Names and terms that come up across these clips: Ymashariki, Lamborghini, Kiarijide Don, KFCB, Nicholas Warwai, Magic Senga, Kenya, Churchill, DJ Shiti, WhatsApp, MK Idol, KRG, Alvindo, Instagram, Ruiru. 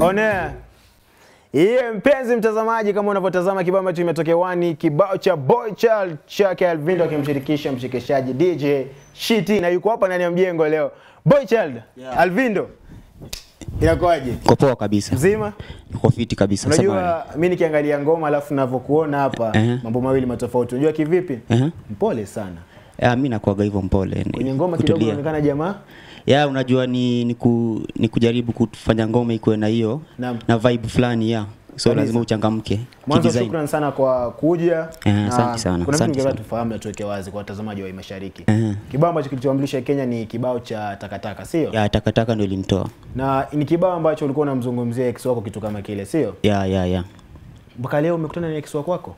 Onea. Yee mpenzi mtazamaji, kama unavyotazama kibao ambacho kimetokewani, kibao cha Boy Child cha Alvindo akimshirikisha mshikishaji DJ Shiti, na yuko hapa ndani ya mjengo leo. Boy Child, yeah. Alvindo, inakuaje? Kopoa kabisa. Mzima? Niko fiti kabisa. Unajua mimi nikiangalia ngoma alafu ninavyokuona hapa, mambo mawili matofauti. Unajua kivipi? Mpole sana. Mimi nakuaga hivyo mpole. Kwenye ngoma kidogo inaonekana jamaa. Ya unajua ni kujaribu kufanya ngoma iko na hiyo na vibe fulani ya. So lazima uchangamke. Mwanzo shukran sana kwa kuja. Asante sana. Kuna mtu ningetaka tufahamu na tuweke wazi kwa watazamaji wa Ymashariki. Kibao ambacho kilitambulisha Kenya ni kibao cha Takataka, sio? Ya Takataka ndio ilimtoa. Na ni kibao ambacho ulikuwa unamzungumzia ex wako kitu kama kile, sio? Ya. Mpaka leo umekutana na ex wako?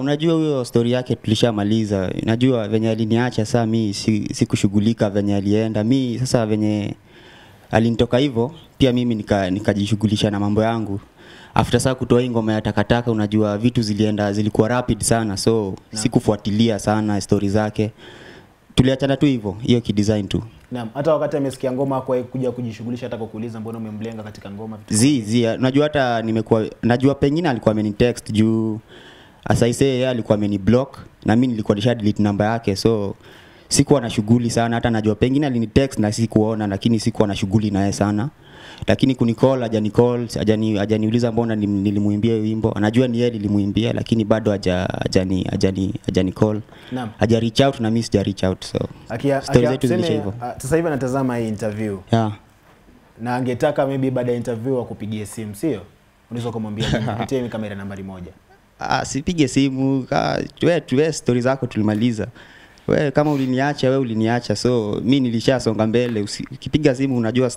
Unajua huyo story yake tulishamaliza. Unajua venye aliniacha saa mimi sikushughulika venye alienda. Mimi sasa venye alinitoka hivyo pia mimi nikajishughulisha na mambo yangu. After saa kutoa ngoma ya Takataka, unajua vitu zilikuwa rapid sana, so sikufuatilia sana story zake. Tuliachana tu hivyo, hiyo kidesign tu. Naam, hata wakati amesikia ngoma kwa kuja kujishughulisha hata kukuuliza mbona umemlenga katika ngoma vitu. Unajua hata nimekuwa najua pengine alikuwa amenitext juu asa yeye alikuwa ameniblock na mimi nilikuwa nisha delete namba yake, so sikuwa na shughuli sana. Hata najua pengine alinitext na sikuona, lakini sikuwa na shughuli naye sana. Lakini kunicall hajaniuliza mbona nilimuimbia wimbo. Anajua ni yeye nilimuimbia, lakini bado hajanicall. Haja reach out na mimi sija reach out, so story zetu zilisha hivyo. Sasa hivi anatazama hii interview. Na angetaka maybe baada ya interview akupigie simu, sio? Unaweza kumwambia nipitie kamera nambari 1. Sipige simu, tuwe story zako tulimaliza. Wewe kama uliniacha, so mimi nilishasonga mbele. Ukipiga simu unajua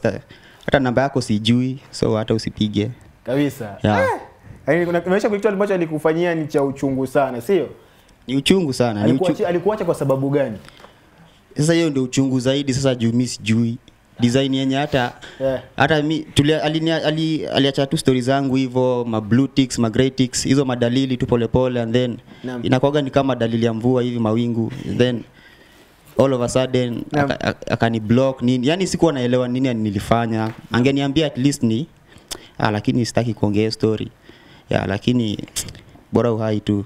hata namba yako sijui, so hata usipige. Kabisa. Yaani unaonyesha kitu ambacho alikufanyia ni cha uchungu sana, sio? Ni uchungu sana. Alikuacha kwa sababu gani? Sasa hiyo ndio uchungu zaidi sasa juu mimi sijui. Design yenye hata mimi aliacha tu stories zangu hivyo, ma blue ticks, ma grey ticks, hizo madalili tu pole pole, and then inakuwa ni kama dalili ya mvua hivi, mawingu, then all of a sudden akani block nini. Yaani sikuwa naelewa nini nilifanya. Angeniambia at least ni lakini sitaki kuongea story. Lakini bora uhai tu.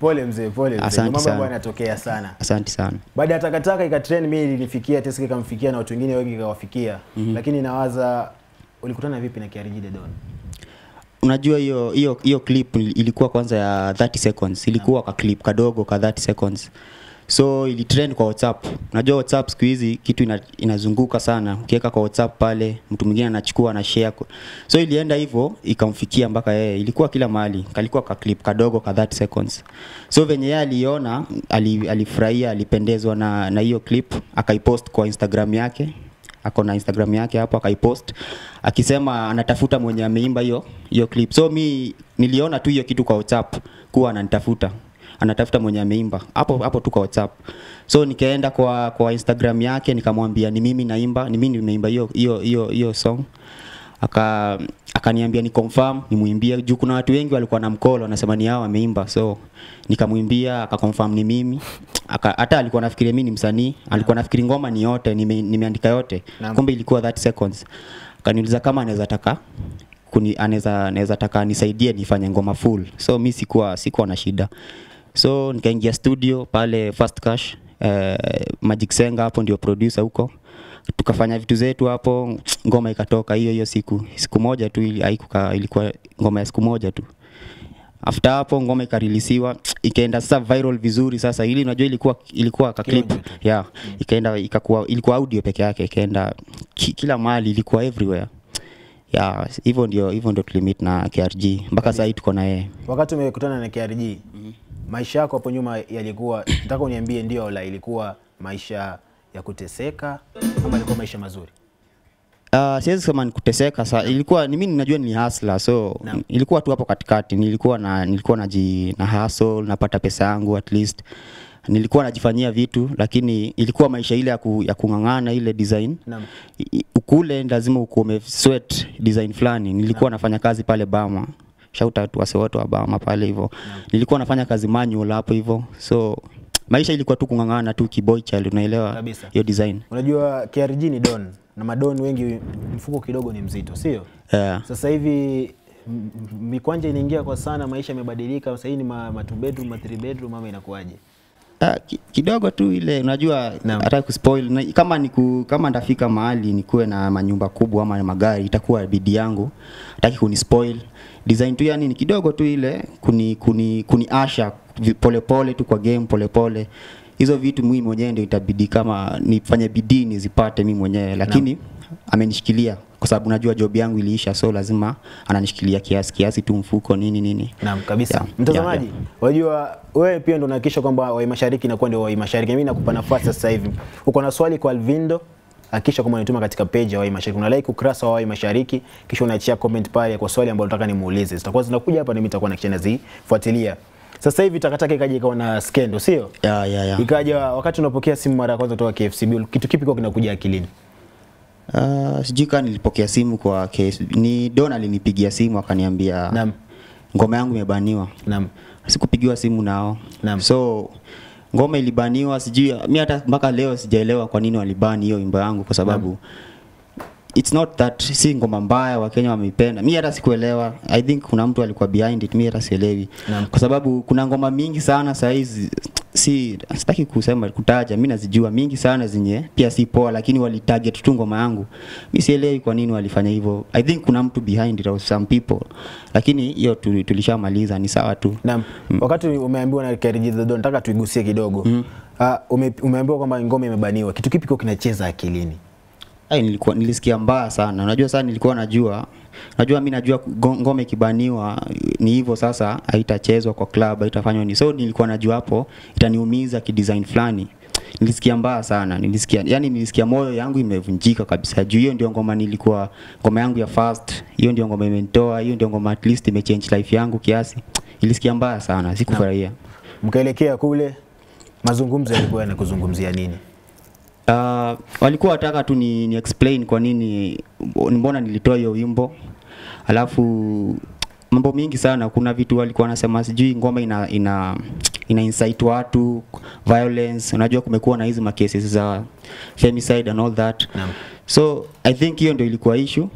Pole mzee, pole mzee. Mambo bwana yanatokea sana. Asante sana. Baada ya Takataka ikatrend, mimi nilifikia Tesi ikamfikia na watu wengine wengi kawafikia. Lakini nawaza ulikutana vipi na Kiarijide Don? Unajua hiyo clip ilikuwa kwanza ya 30 seconds. Ilikuwa kwa clip kadogo kwa 30 seconds. So ilitrend kwa WhatsApp. Unajua WhatsApp siku hizi kitu inazunguka sana. Ukiweka kwa WhatsApp pale mtu mwingine anachukua na share. So ilienda hivyo ikamfikia mpaka yeye. Ilikuwa kila mahali. Kalikuwa kwa clip kadogo kwa 30 seconds. So venye yeye aliona, alifurahia, alipendezwa na hiyo clip, akaipost kwa Instagram yake. Akona Instagram yake hapo akaipost akisema anatafuta mwenye ameimba hiyo clip. So mimi niliona tu hiyo kitu kwa WhatsApp kuwa ananitafuta. Anatafuta mwenye ameimba hapo tu kwa WhatsApp. So nikaenda kwa Instagram yake nikamwambia ni mimi naimba, ni mimi nimeimba hiyo song. Akaniambia ni confirm nimuimbie juu kuna watu wengi walikuwa na mkolo wanasema ni hao ameimba. So nikamwimbia, akaconfirm ni mimi. Hata alikuwa anafikiria mimi ni msanii, alikuwa anafikiri ngoma ni yote, nimeandika yote. Kumbe ilikuwa 30 seconds. Akaniuliza kama anaweza taka nisaidie nifanye ngoma full. So mimi sikuwa na shida. So nikaingia studio pale Fast Cash, Magic Senga hapo ndio producer huko. Tukafanya vitu zetu hapo, ngoma ikatoka hiyo siku. Siku moja tu ilikuwa ngoma ya siku moja tu. After hapo ngoma ikareleasiwa, ikaenda sasa viral vizuri sasa. Hili unajua ilikuwa ka clip. Ikaenda ilikuwa audio peke yake, ikaenda kila mahali, ilikuwa everywhere. Hivyo ndio tulimit na KRG mpaka sasa tuko na yeye. Wakati umekutana na KRG, maisha yako hapo nyuma yalikuwa, nataka uniambie ndio la ilikuwa maisha ya kuteseka ama ilikuwa maisha mazuri? Siwezi kama ni kuteseka, ilikuwa mimi ninajua ni hustler, so ilikuwa tu hapo katikati. Nilikuwa na hustle, napata pesa yangu at least. Nilikuwa najifanyia vitu, lakini ilikuwa maisha ile ya kungangana ile design. Ukule lazima ukume sweat design fulani. Nilikuwa nafanya kazi pale Bama. Shout out wase watu wa Bama pale hivyo. Nilikuwa nafanya kazi manual hapo hivyo. So Maisha ilikuwa tu kungangana tu kiboy child, unaelewa hiyo design. Unajua KRG ni don na madon wengi mfuko kidogo ni mzito, sio? Yeah. Sasa hivi mikwanja inaingia kwa sana, maisha yamebadilika. Sasa hii ni ma 2 bedroom, ma 3 bedroom, mama inakuaje? Kidogo tu ile, unajua hata kuspoil na, kama ndafika mahali nikuwe na manyumba kubwa ama magari, itakuwa bidii yangu, hataki kunispoil design tu, yani ni kidogo tu ile kuniasha polepole tu kwa game polepole. Hizo vitu mimi mwenyewe ndio itabidi, kama nifanye bidii nizipate mimi mwenyewe, lakini amenishikilia kwa sababu najua job yangu iliisha, so lazima ananishikilia kiasi tu mfuko nini. Naam kabisa. Mtazamaji, unajua wewe pia ndio unahakisha kwamba Ymashariki inakuwa ndio Ymashariki. Mimi nakupa nafasi sasa hivi. Uko na swali kwa Alvindo, hakisha kama unituma katika page ya Ymashariki, una like ukurasa wa Ymashariki, kisha unaachia comment pale kwa swali ambalo unataka nimuulize. Zitakuwa zinakuja hapa na mimi nitakuwa na kichana zifuatilia. Sasa hivi Takataka ikaje ikawa na skendo, sio? Yeah. Ikaja wakati unapokea simu mara ya kwanza kutoka KFCB, kitu kipi kwa kinakuja akilini? Sijika nilipokea simu kwa KFCB, ni Donald alinipigia simu akaniambia ngoma yangu imebaniwa. Sikupigiwa simu nao. So ngoma ilibaniwa, sijui mimi hata mpaka leo sijaelewa kwa nini walibani hiyo wimbo yangu, kwa sababu it's not that si ngoma mbaya, wa Kenya wameipenda. Mimi hata sikuelewa. I think kuna mtu alikuwa behind it, mimi hata sielewi. Kwa sababu kuna ngoma mingi sana saa hizi, sitaki kusema kutaja, mimi nazijua mingi sana zenye pia si poa, lakini walitarget tu ngoma yangu. Mimi sielewi kwa nini walifanya hivyo. I think kuna mtu behind it or some people. Lakini hiyo tulishamaliza, ni sawa tu. Wakati umeambiwa na KRG the Don, nataka tuigusie kidogo. Umeambiwa kwamba ngoma imebaniwa. Kitu kipi kiko kinacheza akilini? Nilisikia mbaya sana. Unajua sana nilikuwa najua mimi najua ngome kibaniwa ni hivyo, sasa haitachezwa kwa club, haitafanywa ni. So nilikuwa najua hapo itaniumiza kidesign flani. Nilisikia mbaya sana. Nilisikia moyo yangu imevunjika kabisa. Juu hiyo ndio ngoma nilikuwa, ngoma yangu ya first, hiyo ndio ngoma imenitoa, hiyo ndio ngoma at least imechange life yangu kiasi. Nilisikia mbaya sana, sikufurahia. Mkaelekea kule, mazungumzo yalikuwa yanakuzungumzia nini? Walikuwa wataka tu ni explain kwa nini, mbona nilitoa hiyo wimbo. Alafu mambo mingi sana, kuna vitu walikuwa wanasema sijui ngoma ina incite watu violence. Unajua kumekuwa na hizo ma cases za femicide and all that. So I think hiyo ndio ilikuwa issue.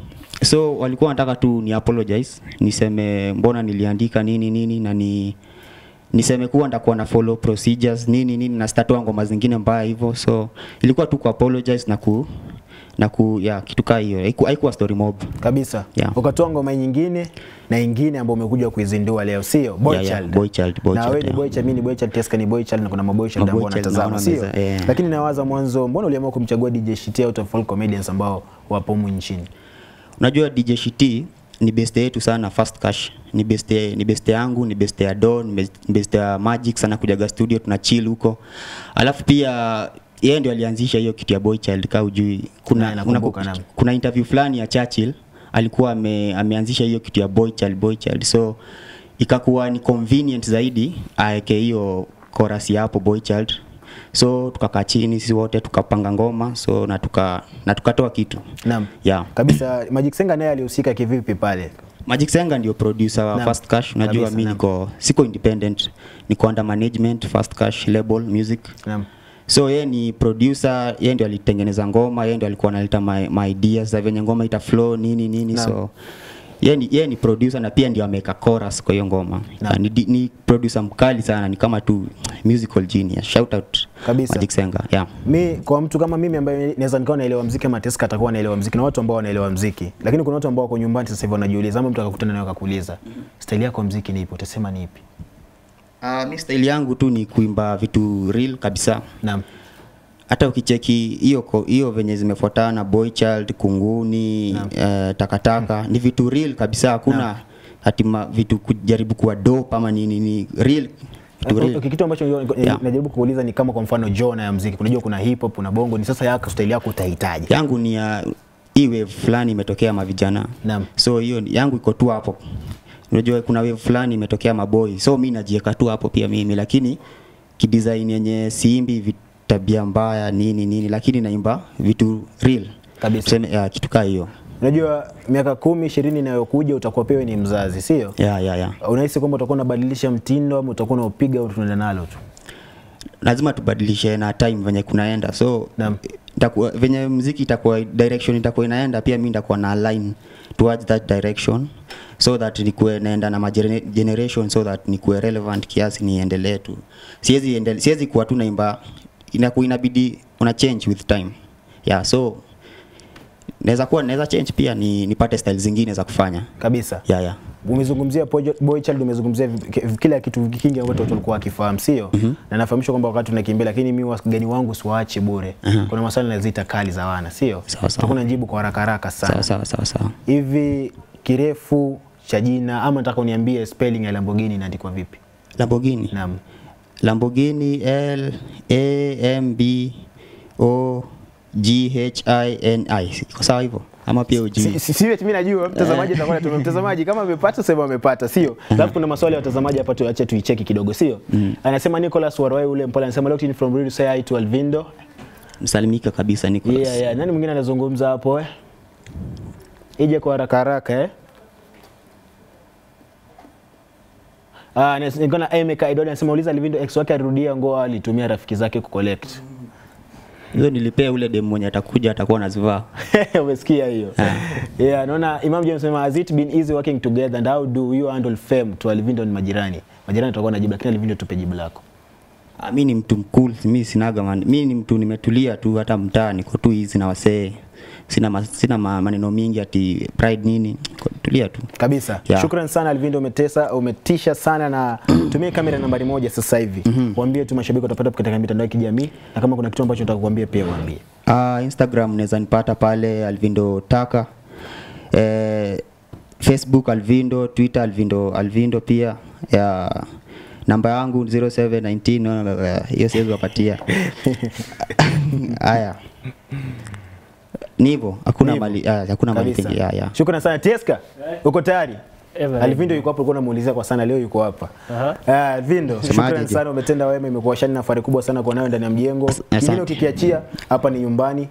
So walikuwa wanataka tu ni apologize, niseme mbona niliandika nini na niseme kuwa ndakuwa na follow procedures nini na statoa ngoma zingine mbaya hivyo. So ilikuwa tu ku apologize na kitu kaa hiyo. Haikuwa story mob kabisa. Ukatoa ngoma nyingine na nyingine ambayo umekuja kuizindua leo, sio? Boy child. Na wewe ni boy child, mimi ni boy child, Teska ni boy child, na kuna maboy child ambao wanatazama, sio? Lakini nawaza mwanzo, mbona uliamua kumchagua DJ Shiti out of all comedians ambao wapo humu nchini? Unajua DJ Shiti ni best yetu sana, Fast Cash ni best yangu, ni best ya Don, ni best ya Magic sana, kujaga studio tuna chill huko. Alafu pia yeye ndio alianzisha hiyo kitu ya boy child, kama hujui. Kuna interview fulani ya Churchill alikuwa ameanzisha hiyo kitu ya boy child. So ikakuwa ni convenient zaidi aeke hiyo chorus hapo boy child. So tukakaa chini sisi wote tukapanga ngoma, so na tukatoa kitu. Kabisa. Magic Senga naye alihusika kivipi pale? Magic Senga ndio producer wa Fast Cash. Unajua mimi siko independent, niko under management Fast Cash label music. So yeye ni producer, yeye ndio alitengeneza ngoma, yeye ndio alikuwa analeta my ideas za venye ngoma ita flow nini. So yeye ni producer na pia ndio ameweka chorus kwa hiyo ngoma. Ni producer mkali sana, ni kama tu musical genius. Shout out kabisa Magic Senga. Mimi kwa mtu kama mimi ambaye naweza nikawa naelewa muziki, Mateska atakuwa naelewa muziki na watu ambao wanaelewa muziki. Lakini kuna watu ambao wako nyumbani sasa hivi wanajiuliza, ama mtu akakutana naye akakuuliza, "Style yako muziki ni ipi? Utasema ni ipi?" Mimi style yangu tu ni kuimba vitu real kabisa. Hata ukicheki hiyo venye zimefuatana, boy child, kunguni, takataka, ni vitu real kabisa. Hakuna hatima vitu kujaribu kuwa dope ama nini, real kitu real. Kitu ambacho najaribu kuuliza ni kama kwa mfano genre ya muziki, unajua kuna hip hop, kuna bongo, ni sasa yako style yako utahitaji. Yangu ni wave fulani imetokea mavijana. So hiyo yangu iko tu hapo. Unajua kuna wave fulani imetokea maboy. So mimi najiweka tu hapo pia mimi, lakini kidesign yenye siimbi vitu tabia mbaya nini, lakini naimba vitu real kabisa. Tuseme kitu kaa hiyo. Unajua miaka 10-20 inayokuja utakuwa pewe ni mzazi, sio? Unahisi kwamba utakuwa unabadilisha mtindo ama utakuwa unapiga au tunaenda nalo tu? lazima tubadilishe na time venye kunaenda. So venye muziki itakuwa direction itakuwa inaenda, pia mimi nitakuwa na align towards that direction so that nikuwe naenda na my generation, so that nikuwe relevant kiasi niendelee tu. Siwezi kuwa tu naimba, inakuwa inabidi una change with time. Yeah, so naweza change pia nipate style zingine za kufanya. Kabisa. Yeah. Umezungumzia Boy Child, umezungumzia kila kitu kingi ambacho tulikuwa kifahamu, sio? Na nafahamishwa kwamba wakati tunakimbia, lakini mimi wasgani wangu siwaache bure. Kuna maswali naziita kali za wana, sio? Hakuna jibu kwa haraka haraka sana. Sawa. Hivi kirefu cha jina, ama nataka uniambie spelling ya Lamborghini inaandikwa vipi? Lamborghini. Naam. Lamborghini L A M B O G-H-I-N-I. Kwa sawa hivyo? Ama pia uji. Siwe mimi najua mtazamaji atakwenda tumemtazamaji kama amepata sema amepata, sio? Alafu kuna maswali ya watazamaji hapa tuache tuicheki kidogo, sio? Anasema Nicholas Warwai ule mpole, anasema locked from Ruiru, say hi to Alvindo. Msalimika kabisa Nicholas. Yeah. Nani mwingine anazungumza hapo Ije kwa haraka haraka nikona MK Idol anasema uliza Alvindo ex wake arudia ngoa alitumia rafiki zake kucollect. Hizo nilipea ule demo mwenye atakuja atakuwa anazivaa. Umesikia hiyo? Yeah, naona Imam James anasema has it been easy working together and how do you handle fame to Alvindo ni majirani? Majirani tutakuwa najibu, lakini Alvindo tupe jibu lako. Mimi ni mtu mkul, mimi sinaga man. Mimi ni mtu nimetulia tu, hata mtaa niko tu hizi na wasee. Sina maneno mingi ati pride nini. Tulia tu. Kabisa. Yeah. Shukrani sana Alvindo, umetisha sana na tumie kamera nambari 1 sasa hivi. Waambie tu mashabiki watapata katika mitandao ya kijamii, na kama kuna kitu ambacho nataka kukuambia pia waambie. Instagram naweza nipata pale Alvindo Taka. Facebook Alvindo, Twitter Alvindo pia. Yeah. Namba yangu 0719 hiyo siwezi kupatia. Haya. Nivo, hakuna mali, hakuna mali. Shukrani sana Tieska. Uko tayari? Alvindo yuko hapo, uko namuuliza kwa sana leo yuko hapa. Alvindo, shukrani sana, umetenda wema, imekuwa shani na fahari kubwa sana kwa nawe ndani ya mjengo. Hilo ukikiachia hapa ni nyumbani.